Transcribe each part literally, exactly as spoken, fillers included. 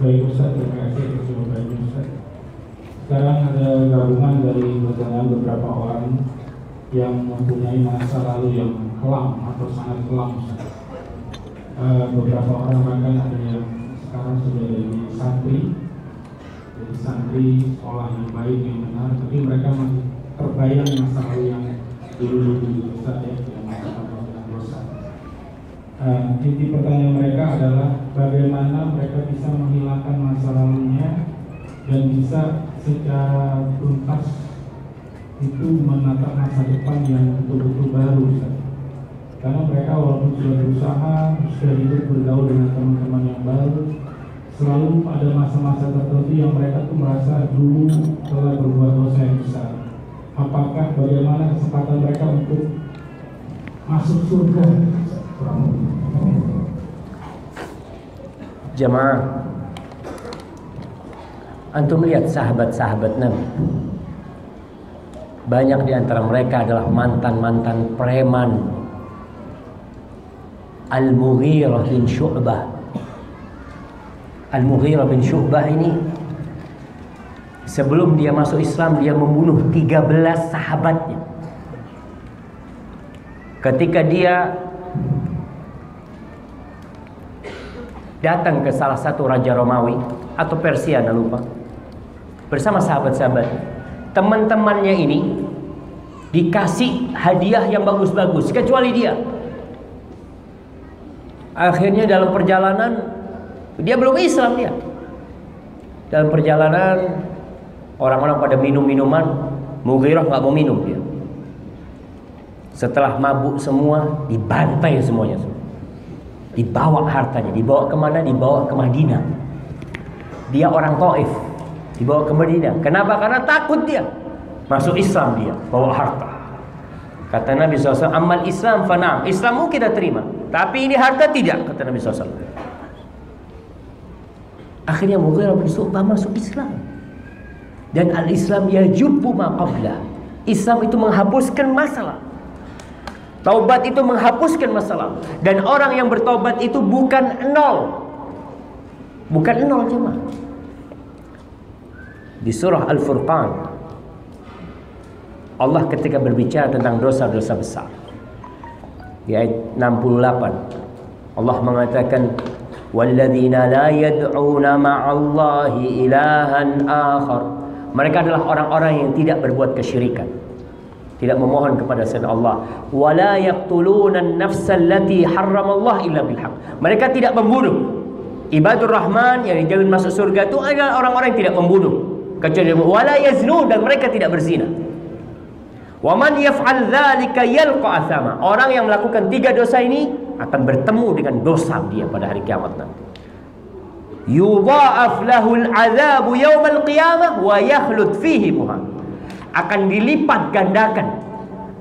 Baik Ustadz, terima kasih atas jawabannya Ustadz. Sekarang ada gabungan dari keterangan beberapa orang yang mempunyai masa lalu yang kelam atau sangat kelam Ustadz. Uh, beberapa orang bahkan ada yang sekarang sudah jadi santri, jadi santri sekolah yang baik yang benar, tapi mereka masih terbayang masa lalu yang dulu-dulu Ustadz ya, yang melakukan dosa. Uh, inti pertanyaan mereka adalah bagaimana mereka bisa menghilangkan masa lalunya dan bisa secara tuntas itu menata masa depan yang betul-betul baru Ustaz. Karena mereka walaupun sudah berusaha, sudah hidup bergaul dengan teman-teman yang baru, selalu ada masa-masa tertentu yang mereka tuh merasa dulu telah berbuat dosa yang besar. Apakah bagaimana kesempatan mereka untuk masuk surga? Jemaah, antum lihat sahabat-sahabat Nabi, banyak di antara mereka adalah mantan-mantan preman. Al-Mughirah bin Shu'bah Al-Mughirah bin Shu'bah ini sebelum dia masuk Islam dia membunuh tiga belas sahabatnya. Ketika dia datang ke salah satu raja Romawi atau Persia, nggak lupa, bersama sahabat-sahabat, teman-temannya ini dikasih hadiah yang bagus-bagus kecuali dia. Akhirnya dalam perjalanan, dia belum Islam dia. Dalam perjalanan orang-orang pada minum-minuman, Mughirah nggak mau minum dia. Setelah mabuk semua, dibantai semuanya. Dibawa hartanya, dibawa kemana? Dibawa ke Madinah. Dia orang Taif, dibawa ke Madinah. Kenapa? Karena takut dia masuk Islam dia, bawa harta. Kata Nabi shallallahu alaihi wasallam, amal Islam fanam, Islammu kita terima, tapi ini harta tidak, kata Nabi shallallahu alaihi wasallam. Akhirnya Mughirah bin Shu'bah masuk Islam. Dan al-Islam yajubbu ma qablah, Islam itu menghapuskan masalah. Taubat itu menghapuskan masalah. Dan orang yang bertaubat itu bukan nol. Bukan nol cuma. Di surah Al Furqan Allah ketika berbicara tentang dosa-dosa besar, di ayat enam puluh delapan Allah mengatakan walladzina la yad'una ma'allahi ilahan akhar. Mereka adalah orang-orang yang tidak berbuat kesyirikan, tidak memohon kepada selain Allah. Wala yaqtuluna an-nafsal lati harramallahu illa bil haqq. Mereka tidak membunuh. Ibadur Rahman yang dijamin masuk surga itu adalah orang-orang yang tidak membunuh. Kecuali wala yaznun, dan mereka tidak berzina. Wa man yaf'al dzalika yalqa athama. Orang yang melakukan tiga dosa ini akan bertemu dengan dosa dia pada hari kiamat nanti. Yudha'af lahul 'adzabu yaumil qiyamah wa yakhlud fihi muhan. Akan dilipat gandakan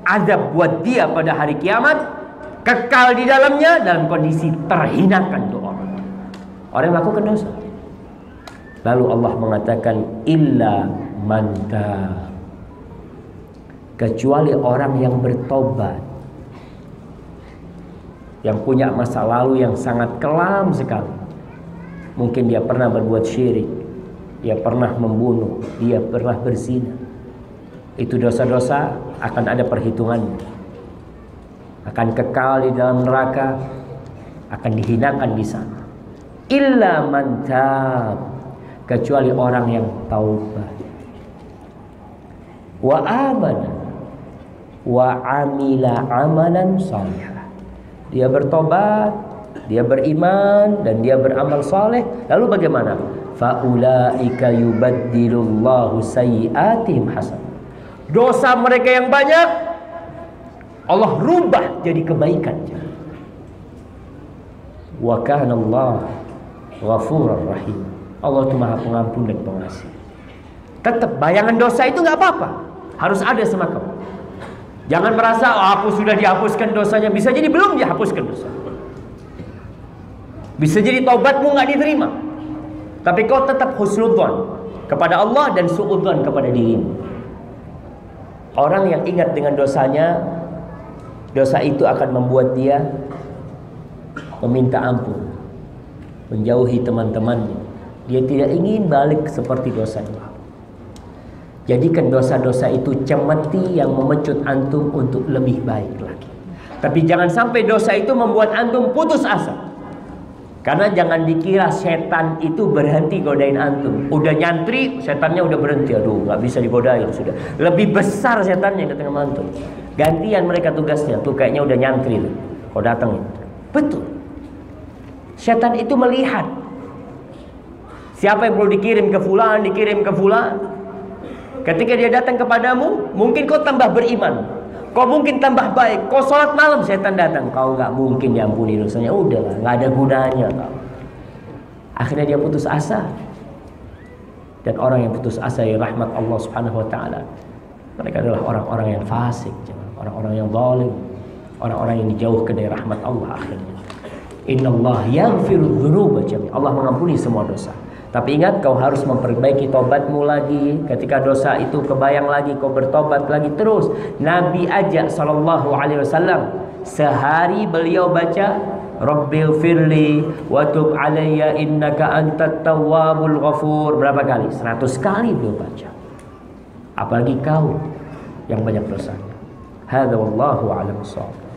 azab buat dia pada hari kiamat, kekal di dalamnya dalam kondisi terhinakan doa orang. Orang yang melakukan dosa. Lalu Allah mengatakan illa man taab, kecuali orang yang bertobat, yang punya masa lalu yang sangat kelam sekali. Mungkin dia pernah berbuat syirik, dia pernah membunuh, dia pernah berzina. Itu dosa-dosa akan ada perhitungannya, akan kekal di dalam neraka, akan dihinakan di sana. Illa man taab, kecuali orang yang taubat, wa amana wa amila amalan shalihan. Dia bertobat, dia beriman dan dia beramal saleh. Lalu bagaimana? Fa ulaika yubaddilullahu sayyi'atihim hasanah. Dosa mereka yang banyak Allah rubah jadi kebaikan. Wa kana Allah ghafurur rahim. Allah itu Maha Pengampun dan Pengasih. Tetap bayangan dosa itu nggak apa-apa, harus ada semakam. Jangan merasa oh, aku sudah dihapuskan dosanya. Bisa jadi belum dihapuskan dosa. Bisa jadi taubatmu nggak diterima. Tapi kau tetap husnudzon kepada Allah dan suudzon kepada dirimu. Orang yang ingat dengan dosanya, dosa itu akan membuat dia meminta ampun, menjauhi teman-temannya, Dia tidak ingin balik seperti dosanya. Jadikan dosa-dosa itu cemeti yang memecut antum untuk lebih baik lagi. Tapi jangan sampai dosa itu membuat antum putus asa. Karena jangan dikira setan itu berhenti godain antum. Udah nyantri, setannya udah berhenti. Aduh, nggak bisa digodain sudah. Lebih besar setannya datang sama antum. Gantian mereka tugasnya. Tuh kayaknya udah nyantri tuh. Kok datang? Betul. Setan itu melihat. Siapa yang perlu dikirim ke fulan, dikirim ke fulan. Ketika dia datang kepadamu, mungkin kau tambah beriman. Kau mungkin tambah baik. Kau sholat malam, setan datang. Kau nggak mungkin diampuni dosanya. Udahlah, nggak ada gunanya kau. Akhirnya dia putus asa. Dan orang yang putus asa ya rahmat Allah Subhanahu Wa Taala. Mereka adalah orang-orang yang fasik, orang-orang yang zalim, orang-orang yang dijauhkan dari rahmat Allah akhirnya. Innallah yaghfirudz dzunuba jami'an. Allah mengampuni semua dosa. Tapi ingat, kau harus memperbaiki tobatmu lagi. Ketika dosa itu kebayang lagi, kau bertobat lagi terus. Nabi aja sallallahu alaihi wasallam sehari beliau baca Rabbighfirli wa tub alayya innaka antat tawwabul ghafur. Berapa kali? seratus kali beliau baca. Apalagi kau yang banyak dosanya. Hadza wallahu a'lam bissawab.